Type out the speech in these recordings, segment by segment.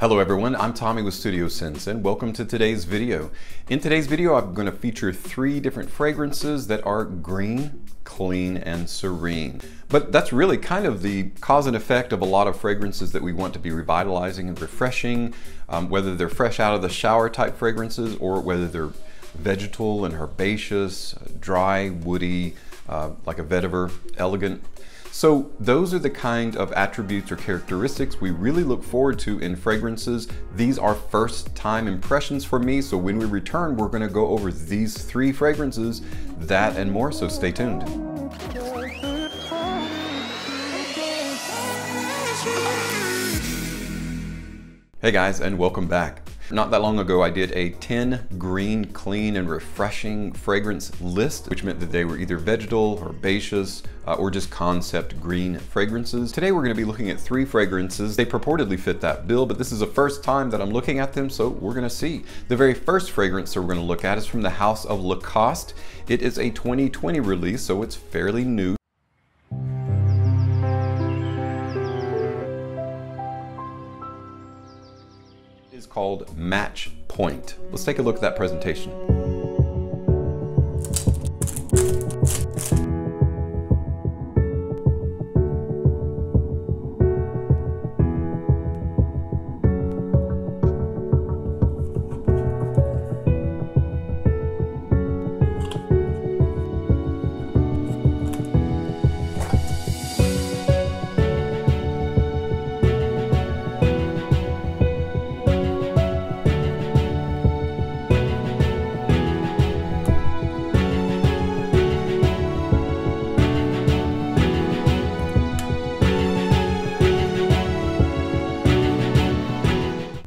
Hello everyone, I'm Tommy with Studio Scents and welcome to today's video. In today's video, I'm going to feature three different fragrances that are green, clean, and serene. But that's really kind of the cause and effect of a lot of fragrances that we want to be revitalizing and refreshing, whether they're fresh out of the shower type fragrances or whether they're vegetal and herbaceous, dry, woody, like a vetiver, elegant. So those are the kind of attributes or characteristics we really look forward to in fragrances. These are first time impressions for me. So when we return, we're going to go over these three fragrances, that and more. So stay tuned. Hey guys, and welcome back. Not that long ago, I did a 10 green, clean, and refreshing fragrance list, which meant that they were either vegetal, herbaceous, or just concept green fragrances. Today, we're gonna be looking at three fragrances. They purportedly fit that bill, but this is the first time that I'm looking at them, so we're gonna see. The very first fragrance that we're gonna look at is from the house of Lacoste. It is a 2020 release, so it's fairly new. Called Match Point. Let's take a look at that presentation.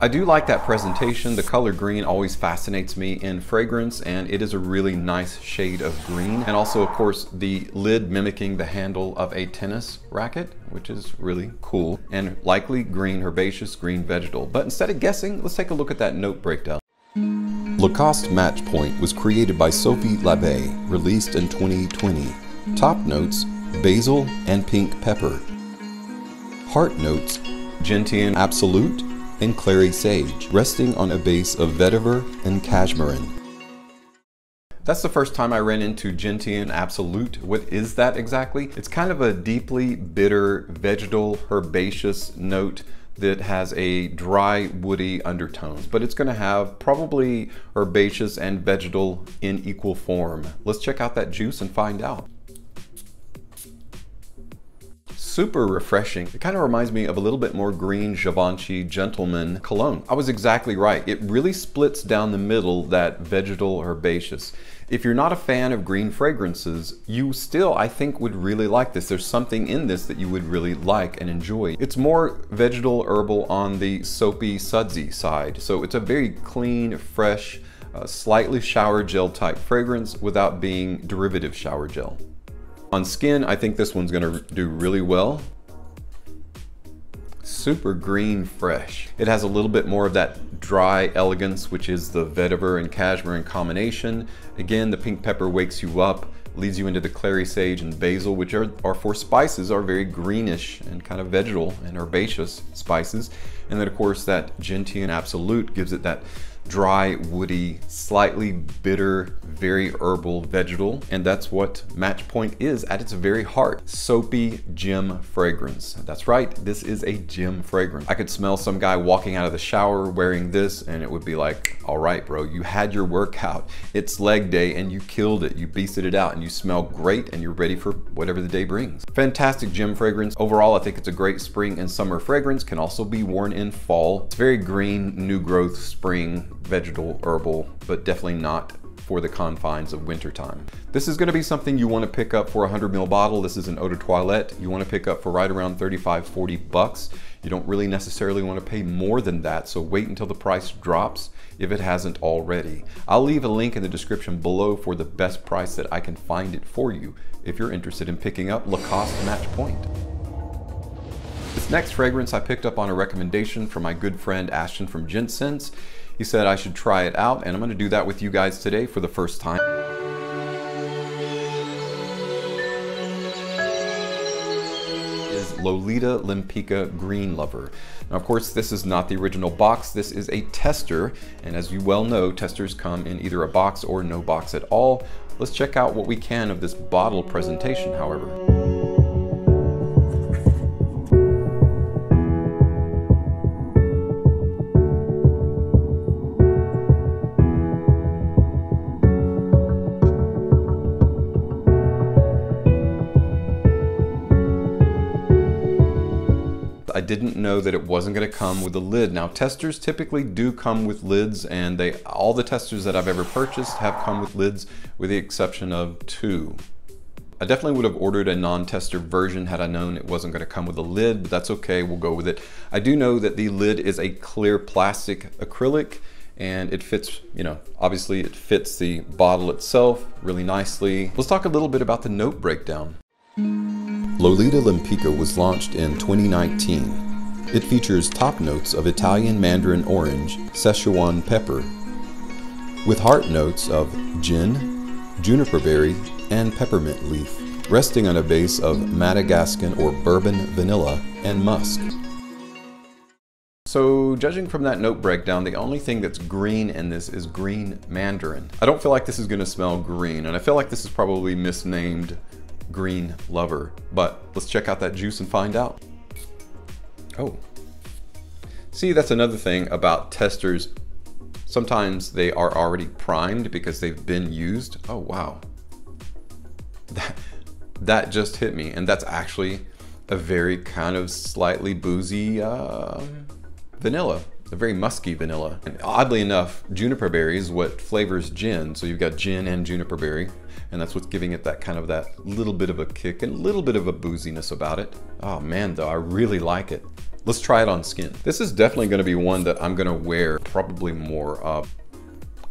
I do like that presentation. The color green always fascinates me in fragrance, and it is a really nice shade of green. And also, of course, the lid mimicking the handle of a tennis racket, which is really cool, and likely green herbaceous, green vegetal. But instead of guessing, let's take a look at that note breakdown. Lacoste Match Point was created by Sophie Labbé, released in 2020. Top notes, basil and pink pepper. Heart notes, gentian absolute, and clary sage, resting on a base of vetiver and cashmerin. That's the first time I ran into gentian absolute. What is that exactly? It's kind of a deeply bitter, vegetal, herbaceous note that has a dry, woody undertones, but it's gonna have probably herbaceous and vegetal in equal form. Let's check out that juice and find out. Super refreshing. It kind of reminds me of a little bit more green Givenchy Gentleman Cologne. I was exactly right. It really splits down the middle, that vegetal herbaceous. If you're not a fan of green fragrances, you still, I think, would really like this. There's something in this that you would really like and enjoy. It's more vegetal herbal on the soapy, sudsy side. So it's a very clean, fresh, slightly shower gel type fragrance without being derivative shower gel. On skin, I think this one's gonna do really well. Super green fresh. It has a little bit more of that dry elegance, which is the vetiver and cashmere in combination. Again, the pink pepper wakes you up, leads you into the clary sage and basil, which are four spices, are very greenish and kind of vegetal and herbaceous spices. And then of course that gentian absolute gives it that dry, woody, slightly bitter, very herbal vegetal, and that's what Match Point is at its very heart. Soapy gym fragrance. That's right, this is a gym fragrance. I could smell some guy walking out of the shower wearing this and it would be like, all right, bro, you had your workout. It's leg day and you killed it. You beasted it out and you smell great and you're ready for whatever the day brings. Fantastic gym fragrance. Overall, I think it's a great spring and summer fragrance. Can also be worn in fall. It's very green, new growth, spring, vegetal, herbal, but definitely not for the confines of wintertime. This is gonna be something you wanna pick up for a 100 ml bottle. This is an eau de toilette. You wanna pick up for right around 35, 40 bucks. You don't really necessarily wanna pay more than that, so wait until the price drops if it hasn't already. I'll leave a link in the description below for the best price that I can find it for you if you're interested in picking up Lacoste Match Point. This next fragrance I picked up on a recommendation from my good friend Ashton from Gentsense. He said I should try it out, and I'm going to do that with you guys today for the first time. It is Lolita Lempicka Green Lover. Now, of course, this is not the original box. This is a tester, and as you well know, testers come in either a box or no box at all. Let's check out what we can of this bottle presentation, however. I didn't know that it wasn't going to come with a lid. Now, testers typically do come with lids, and all the testers that I've ever purchased have come with lids, with the exception of two. I definitely would have ordered a non-tester version had I known it wasn't going to come with a lid, but that's okay, we'll go with it. I do know that the lid is a clear plastic acrylic, and it fits, you know, obviously it fits the bottle itself really nicely. Let's talk a little bit about the note breakdown. Lolita Lempicka was launched in 2019. It features top notes of Italian mandarin orange, Szechuan pepper, with heart notes of gin, juniper berry, and peppermint leaf, resting on a base of Madagascan or bourbon vanilla and musk. So judging from that note breakdown, the only thing that's green in this is green mandarin. I don't feel like this is going to smell green, and I feel like this is probably misnamed Green Lover, but let's check out that juice and find out. Oh, see, that's another thing about testers. Sometimes they are already primed because they've been used. Oh wow, that just hit me, and that's actually a very kind of slightly boozy vanilla, a very musky vanilla. And oddly enough, juniper berry is what flavors gin, so you've got gin and juniper berry, and that's what's giving it that kind of that little bit of a kick and a little bit of a booziness about it. Oh man, though, I really like it. Let's try it on skin. This is definitely going to be one that I'm going to wear probably more of.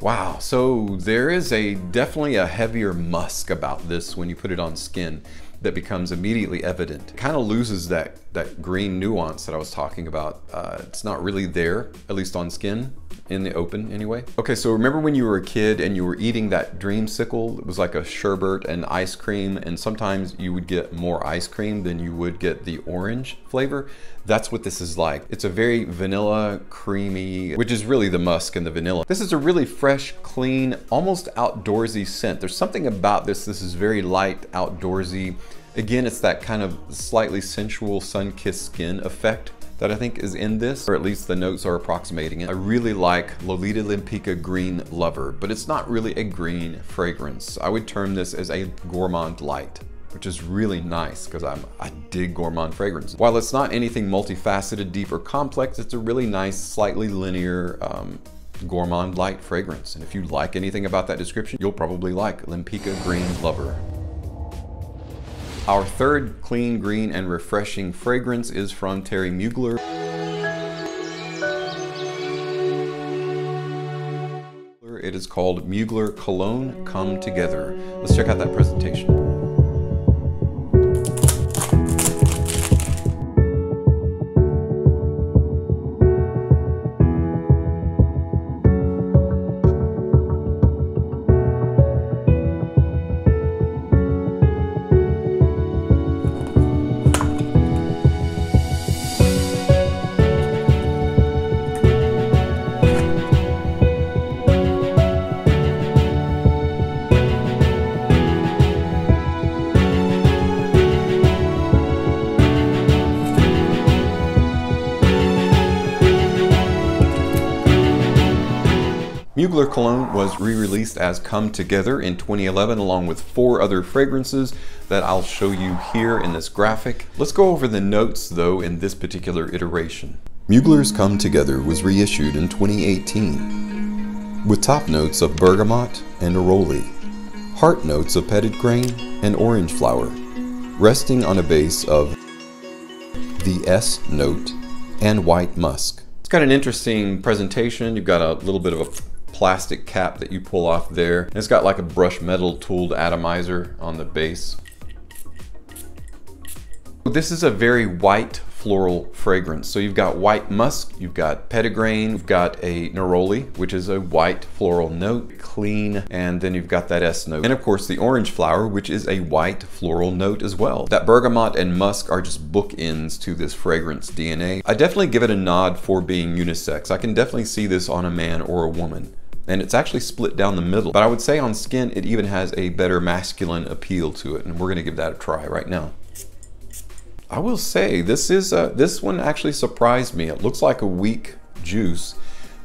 Wow, so there is definitely a heavier musk about this when you put it on skin that becomes immediately evident. It kind of loses that green nuance that I was talking about. It's not really there, at least on skin, in the open anyway. Okay, so remember when you were a kid and you were eating that dreamsicle? It was like a sherbet and ice cream, and sometimes you would get more ice cream than you would get the orange flavor. That's what this is like. It's a very vanilla, creamy, which is really the musk and the vanilla. This is a really fresh, clean, almost outdoorsy scent. There's something about this. This is very light, outdoorsy. Again, it's that kind of slightly sensual, sun-kissed skin effect that I think is in this, or at least the notes are approximating it. I really like Lolita Lempicka Green Lover, but it's not really a green fragrance. I would term this as a gourmand light, which is really nice because I dig gourmand fragrance. While it's not anything multifaceted, deep, or complex, it's a really nice, slightly linear gourmand light fragrance. And if you like anything about that description, you'll probably like Lempicka Green Lover. Our third clean, green, and refreshing fragrance is from Thierry Mugler. It is called Mugler Cologne Come Together. Let's check out that presentation. Mugler Cologne was re-released as Come Together in 2011 along with four other fragrances that I'll show you here in this graphic. Let's go over the notes though in this particular iteration. Mugler's Come Together was reissued in 2018 with top notes of bergamot and neroli, heart notes of petit grain and orange flower, resting on a base of the S note and white musk. It's got an interesting presentation. You've got a little bit of a plastic cap that you pull off there. And it's got like a brush metal tooled atomizer on the base. This is a very white floral fragrance. So you've got white musk, you've got petitgrain, you've got a neroli, which is a white floral note, clean, and then you've got that S note. And of course the orange flower, which is a white floral note as well. That bergamot and musk are just bookends to this fragrance DNA. I definitely give it a nod for being unisex. I can definitely see this on a man or a woman. And it's actually split down the middle. But I would say on skin, it even has a better masculine appeal to it. And we're gonna give that a try right now. I will say this is this one actually surprised me. It looks like a weak juice,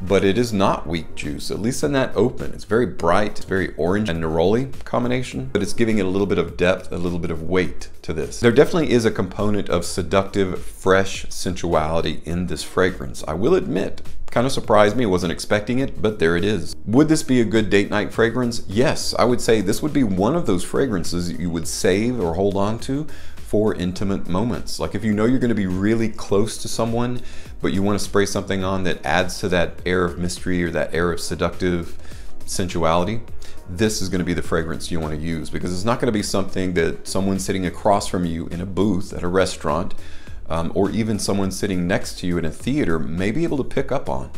but it is not weak juice, at least in that open. It's very bright, it's very orange and neroli combination, but it's giving it a little bit of depth, a little bit of weight to this. There definitely is a component of seductive, fresh sensuality in this fragrance. I will admit, kind of surprised me, wasn't expecting it, but there it is. Would this be a good date night fragrance? Yes, I would say this would be one of those fragrances that you would save or hold on to for intimate moments. Like if you know you're going to be really close to someone, but you want to spray something on that adds to that air of mystery or that air of seductive sensuality, this is going to be the fragrance you want to use, because it's not going to be something that someone sitting across from you in a booth at a restaurant, or even someone sitting next to you in a theater may be able to pick up on.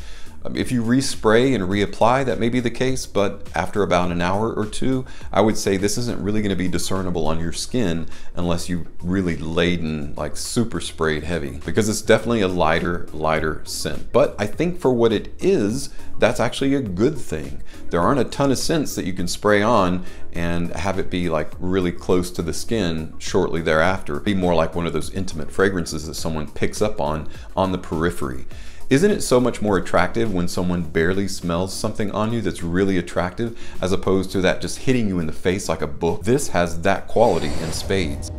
If you respray and reapply, that may be the case, but after about an hour or two, I would say this isn't really going to be discernible on your skin unless you really laden, like super sprayed heavy, because it's definitely a lighter scent. But I think for what it is, that's actually a good thing. There aren't a ton of scents that you can spray on and have it be like really close to the skin shortly thereafter. It'd be more like one of those intimate fragrances that someone picks up on the periphery. Isn't it so much more attractive when someone barely smells something on you that's really attractive, as opposed to that just hitting you in the face like a book? This has that quality in spades.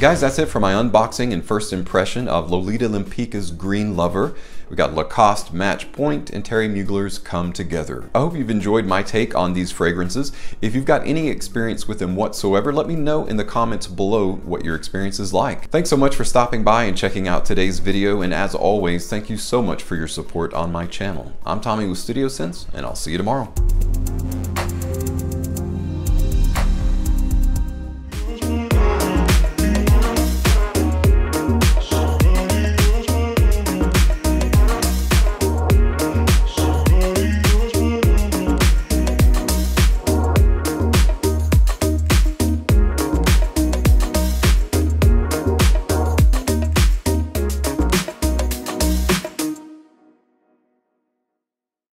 Guys, that's it for my unboxing and first impression of Lolita Lempicka's Green Lover. We got Lacoste Match Point and Thierry Mugler's Come Together. I hope you've enjoyed my take on these fragrances. If you've got any experience with them whatsoever, let me know in the comments below what your experience is like. Thanks so much for stopping by and checking out today's video, and as always, thank you so much for your support on my channel. I'm Tommy with Studio Scents, and I'll see you tomorrow.